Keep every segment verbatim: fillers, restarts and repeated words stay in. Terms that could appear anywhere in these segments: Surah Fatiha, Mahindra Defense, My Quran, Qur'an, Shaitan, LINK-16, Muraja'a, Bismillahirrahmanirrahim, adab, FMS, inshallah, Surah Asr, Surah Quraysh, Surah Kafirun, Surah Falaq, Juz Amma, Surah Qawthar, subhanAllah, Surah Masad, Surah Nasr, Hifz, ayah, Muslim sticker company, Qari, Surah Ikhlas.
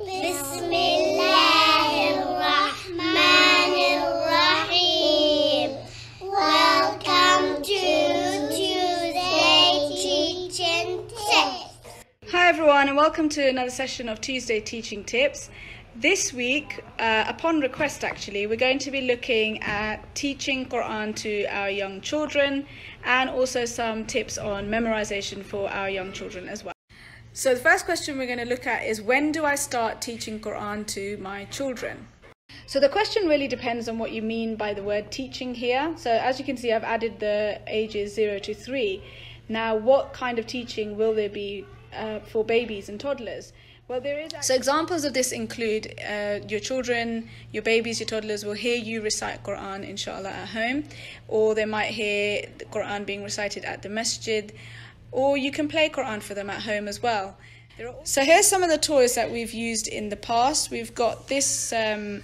Bismillahirrahmanirrahim. Welcome to Tuesday Teaching Tips. Hi everyone and welcome to another session of Tuesday Teaching Tips. This week, uh, upon request actually, we're going to be looking at teaching Quran to our young children and also some tips on memorization for our young children as well. So the first question we're going to look at is, when do I start teaching Quran to my children? So the question really depends on what you mean by the word teaching here. So as you can see, I've added the ages zero to three. Now, what kind of teaching will there be uh, for babies and toddlers? Well, there is actually... So examples of this include uh, your children, your babies, your toddlers will hear you recite Quran, inshallah, at home. Or they might hear the Quran being recited at the masjid. Or you can play Quran for them at home as well. So here's some of the toys that we've used in the past. We've got this, um,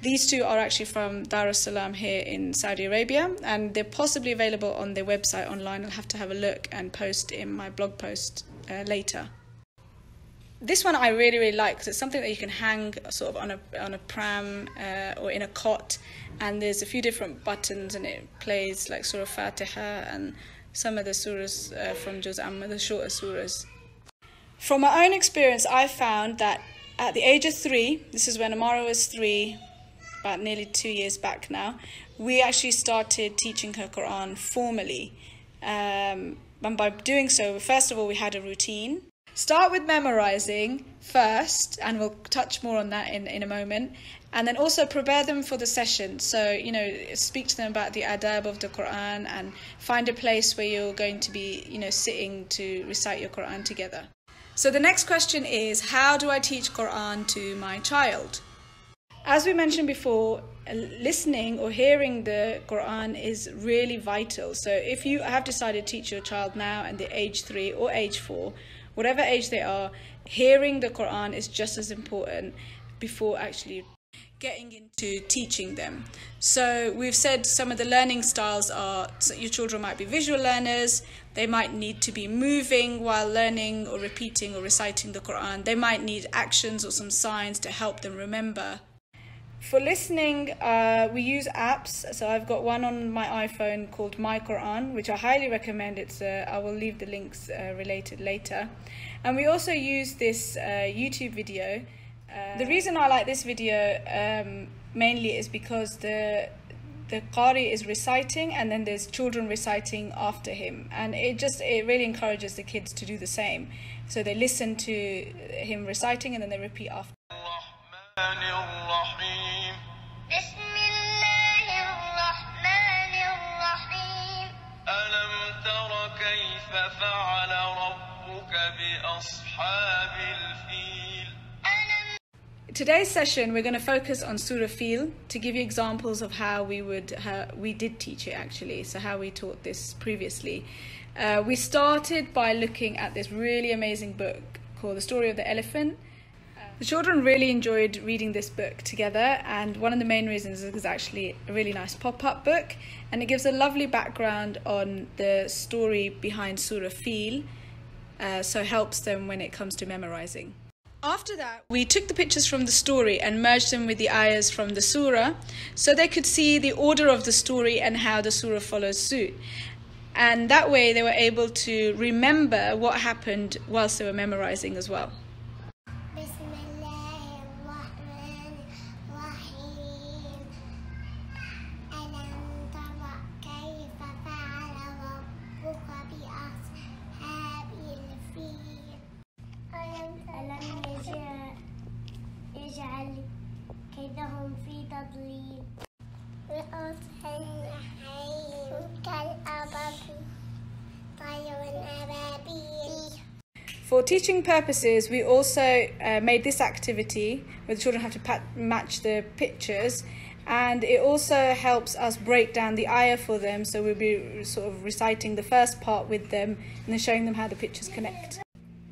these two are actually from Dar es Salaam here in Saudi Arabia, and they're possibly available on their website online. I'll have to have a look and post in my blog post uh, later. This one I really, really like because it's something that you can hang sort of on a, on a pram uh, or in a cot, and there's a few different buttons and it plays like Surah Fatiha and some of the surahs uh, from Juz Amma, the shorter surahs. From my own experience, I found that at the age of three, this is when Amara was three, about nearly two years back now, we actually started teaching her Quran formally. Um, and by doing so, first of all, we had a routine. Start with memorizing first, and we'll touch more on that in, in a moment. And then also prepare them for the session. So, you know, speak to them about the adab of the Quran and find a place where you're going to be, you know, sitting to recite your Quran together. So the next question is, how do I teach Quran to my child? As we mentioned before, listening or hearing the Quran is really vital. So if you have decided to teach your child now and they're age three or age four, whatever age they are, hearing the Quran is just as important before actually getting into teaching them. So we've said some of the learning styles are, so your children might be visual learners, they might need to be moving while learning or repeating or reciting the Quran, they might need actions or some signs to help them remember. For listening, uh, we use apps. So I've got one on my iPhone called My Quran, which I highly recommend. It's uh, I will leave the links uh, related later. And we also use this uh, YouTube video. Uh, the reason I like this video um, mainly is because the the Qari is reciting and then there's children reciting after him. And it just, it really encourages the kids to do the same. So they listen to him reciting and then they repeat after. Today's session, we're going to focus on Surah Feel to give you examples of how we would how we did teach it actually, so how we taught this previously. Uh, we started by looking at this really amazing book called The Story of the Elephant. The children really enjoyed reading this book together, and one of the main reasons is it's actually a really nice pop-up book and it gives a lovely background on the story behind Surah Feel, uh, so helps them when it comes to memorizing. After that, we took the pictures from the story and merged them with the ayahs from the surah so they could see the order of the story and how the surah follows suit. And that way they were able to remember what happened whilst they were memorizing as well. For teaching purposes, we also uh, made this activity where the children have to pat match the pictures, and it also helps us break down the ayah for them, so we'll be sort of reciting the first part with them and then showing them how the pictures connect.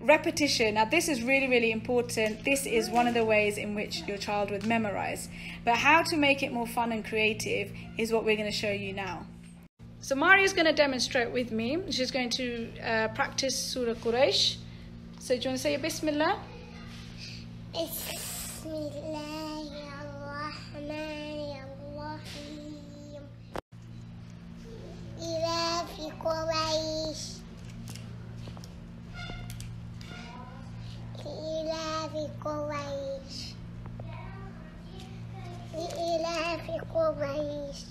Repetition. Now this is really, really important. This is one of the ways in which your child would memorize. But how to make it more fun and creative is what we're going to show you now. So Mari is going to demonstrate with me. She's going to uh, practice Surah Quraysh. So do you want to say your Bismillah? Bismillah. Bismillahirrahmanirrahim. Surah Quraysh. Surah Quraysh. Surah Quraysh.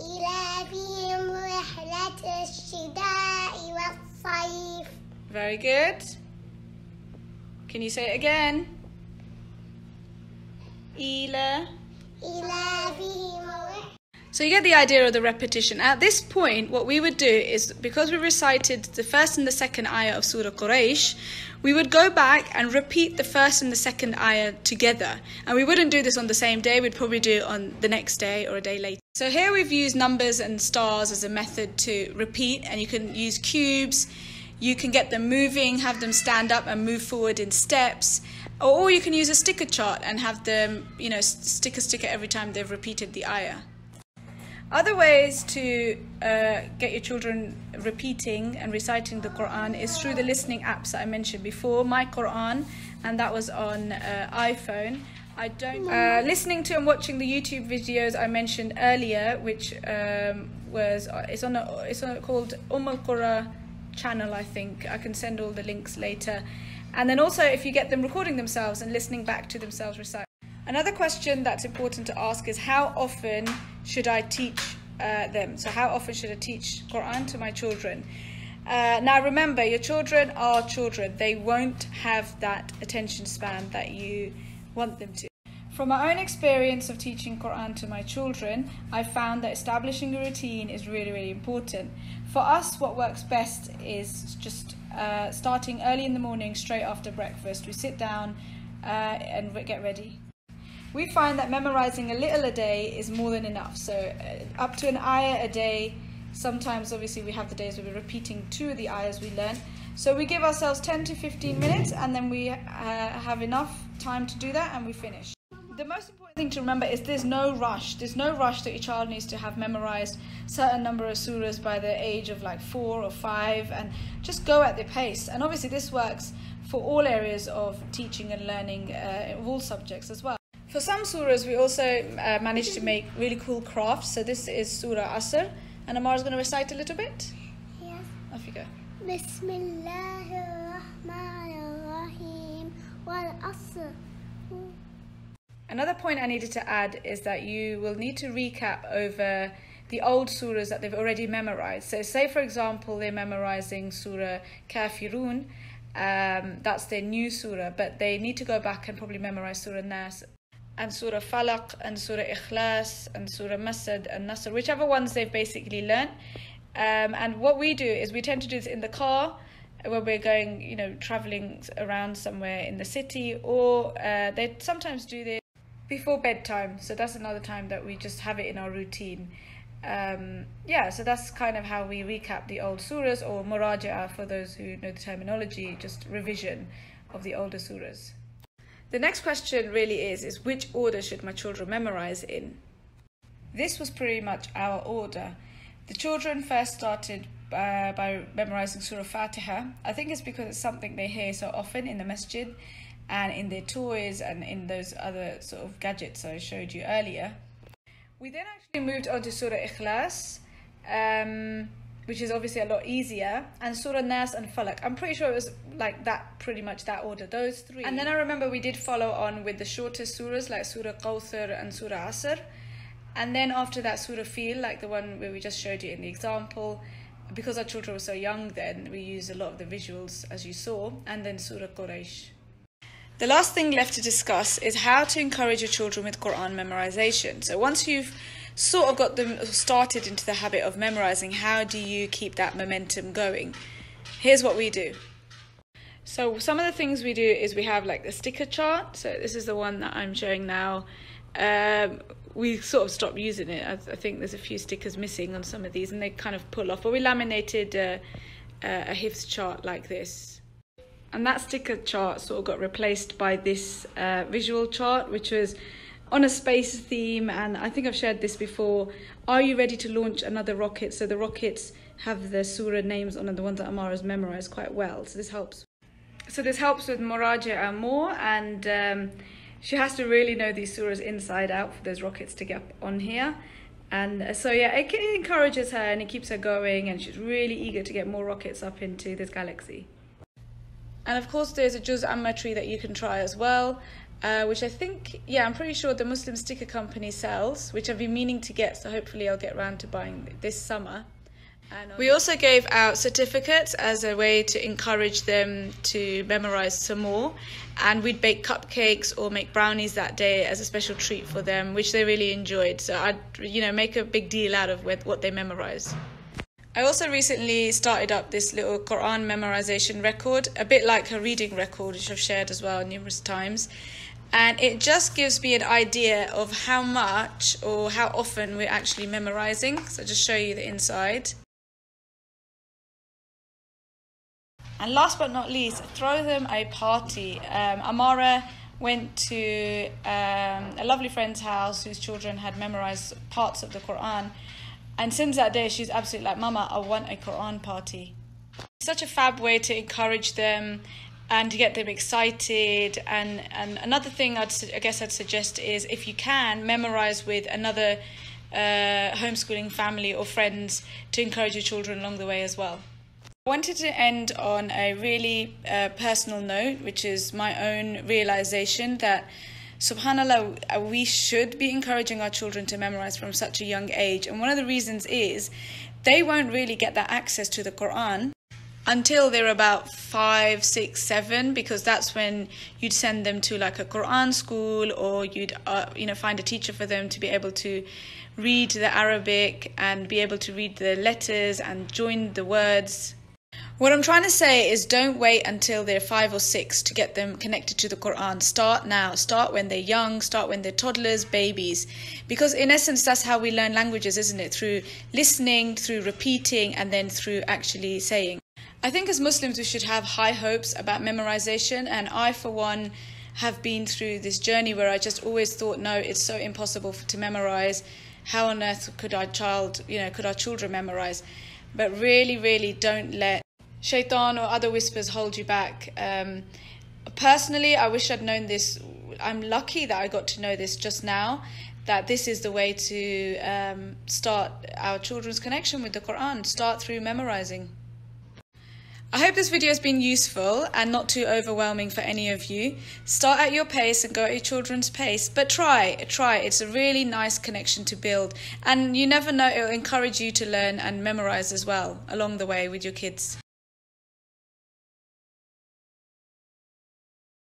إلافهم رحلة الشتاء والصيف. Very good. Can you say it again? Ila. So you get the idea of the repetition. At this point, what we would do is, because we recited the first and the second ayah of Surah Quraysh, we would go back and repeat the first and the second ayah together. And we wouldn't do this on the same day, we'd probably do it on the next day or a day later. So here we've used numbers and stars as a method to repeat, and you can use cubes. You can get them moving, have them stand up and move forward in steps. Or you can use a sticker chart and have them, you know, stick a sticker every time they've repeated the ayah. Other ways to uh, get your children repeating and reciting the Quran is through the listening apps that I mentioned before, My Quran, and that was on uh, iPhone. I don't uh, listening to and watching the YouTube videos I mentioned earlier, which um, was it's on a, it's on a, called Umm al Qur'a channel, I think. I can send all the links later. And then also, if you get them recording themselves and listening back to themselves recite. Another question that's important to ask is, how often should I teach uh, them? So how often should I teach Quran to my children? Uh, now remember, your children are children. They won't have that attention span that you want them to. From my own experience of teaching Quran to my children, I found that establishing a routine is really, really important. For us, what works best is just uh, starting early in the morning, straight after breakfast. We sit down uh, and get ready. We find that memorizing a little a day is more than enough. So uh, up to an ayah a day. Sometimes, obviously, we have the days where we're repeating two of the ayahs we learn. So we give ourselves ten to fifteen minutes, and then we uh, have enough time to do that, and we finish. The most important thing to remember is there's no rush. There's no rush that your child needs to have memorized a certain number of surahs by the age of like four or five, and just go at their pace. And obviously this works for all areas of teaching and learning, uh, all subjects as well. For some surahs, we also uh, managed to make really cool crafts. So this is Surah Asr, and Amara's going to recite a little bit. Yes. Off you go. Bismillahirrahmanirrahim wal asr. Another point I needed to add is that you will need to recap over the old surahs that they've already memorized. So say, for example, they're memorizing Surah Kafirun, um, that's their new surah, but they need to go back and probably memorize Surah Nas and Surah Falaq and Surah Ikhlas and Surah Masad and Nasr, whichever ones they've basically learned. Um, and what we do is we tend to do this in the car, when we're going, you know, traveling around somewhere in the city, or uh, they sometimes do this before bedtime, so that's another time that we just have it in our routine. Um, yeah, so that's kind of how we recap the old surahs, or muraja'a for those who know the terminology, just revision of the older surahs. The next question really is, is which order should my children memorize in? This was pretty much our order. The children first started uh, by memorizing Surah Fatiha. I think it's because it's something they hear so often in the masjid, and in their toys and in those other sort of gadgets I showed you earlier. We then actually moved on to Surah Ikhlas, um, which is obviously a lot easier, and Surah Nas and Falaq. I'm pretty sure it was like that, pretty much that order, those three. And then I remember we did follow on with the shorter surahs like Surah Qawthar and Surah Asr. And then after that, Surah Feel, like the one where we just showed you in the example. Because our children were so young then, we used a lot of the visuals, as you saw, and then Surah Quraysh. The last thing left to discuss is how to encourage your children with Quran memorization. So once you've sort of got them started into the habit of memorizing, how do you keep that momentum going? Here's what we do. So some of the things we do is we have like the sticker chart. So this is the one that I'm showing now. Um, we sort of stopped using it. I, I think there's a few stickers missing on some of these and they kind of pull off. But we laminated uh, a Hifz chart like this. And that sticker chart sort of got replaced by this uh, visual chart, which was on a space theme. And I think I've shared this before. Are you ready to launch another rocket? So the rockets have the surah names on, and the ones that Amara's memorized quite well. So this helps. So this helps with Muraja more, and um, she has to really know these surahs inside out for those rockets to get up on here. And so yeah, it encourages her and it keeps her going, and she's really eager to get more rockets up into this galaxy. And of course there's a Juz Amma tree that you can try as well, uh, which I think, yeah, I'm pretty sure the Muslim sticker company sells, which I've been meaning to get, so hopefully I'll get around to buying this summer. And we also gave out certificates as a way to encourage them to memorize some more, and we'd bake cupcakes or make brownies that day as a special treat for them, which they really enjoyed. So I'd, you know, make a big deal out of what they memorize. I also recently started up this little Quran memorization record, a bit like her reading record, which I've shared as well numerous times. And it just gives me an idea of how much or how often we're actually memorizing. So I'll just show you the inside. And last but not least, throw them a party. Um, Amara went to um, a lovely friend's house whose children had memorized parts of the Quran. And since that day, she's absolutely like, Mama, I want a Quran party. Such a fab way to encourage them and to get them excited. And, and another thing I'd, I guess I'd suggest is, if you can, memorize with another uh, homeschooling family or friends to encourage your children along the way as well. I wanted to end on a really uh, personal note, which is my own realization that, subhanAllah, we should be encouraging our children to memorize from such a young age. And one of the reasons is they won't really get that access to the Quran until they're about five, six, seven, because that's when you'd send them to like a Quran school, or you'd uh, you know, find a teacher for them to be able to read the Arabic and be able to read the letters and join the words. What I'm trying to say is, don't wait until they're five or six to get them connected to the Quran. Start now. Start when they're young. Start when they're toddlers, babies. Because in essence, that's how we learn languages, isn't it? Through listening, through repeating, and then through actually saying. I think as Muslims, we should have high hopes about memorization. And I, for one, have been through this journey where I just always thought, no, it's so impossible to memorize. How on earth could our child, you know, could our children memorize? But really, really don't let Shaitan or other whispers hold you back. Um, personally, I wish I'd known this. I'm lucky that I got to know this just now, that this is the way to um, start our children's connection with the Quran. Start through memorizing. I hope this video has been useful and not too overwhelming for any of you. Start at your pace and go at your children's pace, but try, try. It's a really nice connection to build, and you never know, it'll encourage you to learn and memorize as well along the way with your kids.